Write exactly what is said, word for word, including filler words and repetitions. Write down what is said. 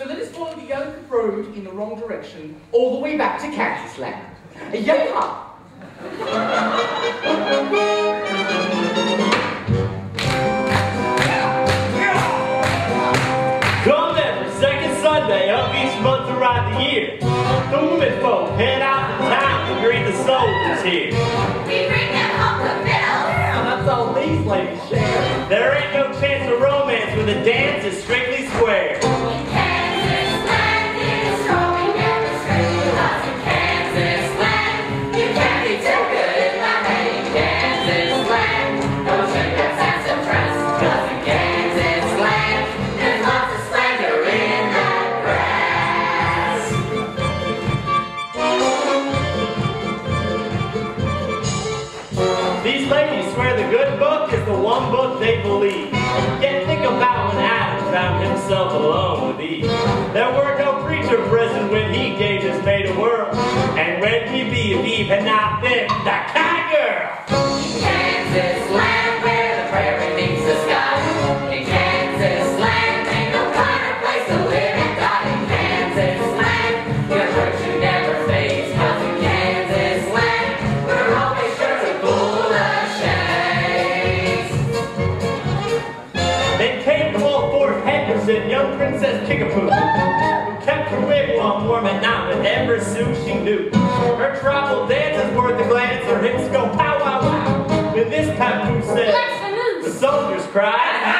So let us follow the yoke road in the wrong direction, all the way back to Kansas land. Yeehaw! Come every second Sunday of each month throughout the year. The women folk head out to town to greet the soldiers here. We bring them home to fiddles. That's all these ladies share. There ain't no chance of romance when the dance is strictly square. Yet think about when Adam found himself alone with Eve. There were no preacher present when he gave his made a world. And where'd he be if Eve had not been that kind of girl? In Kansas land where the prairie meets the sky. In Kansas land ain't no kind of place to live and die. In Kansas land your virtue never fades. Cause in Kansas land we're always sure to pull the shades. And young Princess Kickapoo, who kept her wigwam warm at night with every suit she knew. Her tribal dance is worth a glance, her hips go pow wow wow. When this papoose said, the soldiers cried.